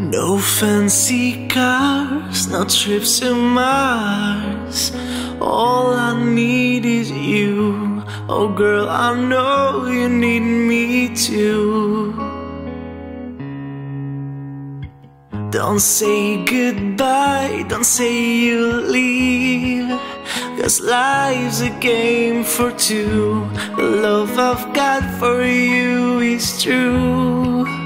No fancy cars, no trips to Mars. All I need is you. Oh girl, I know you need me too. Don't say goodbye, don't say you'll leave, 'cause life's a game for two. The love I've got for you is true.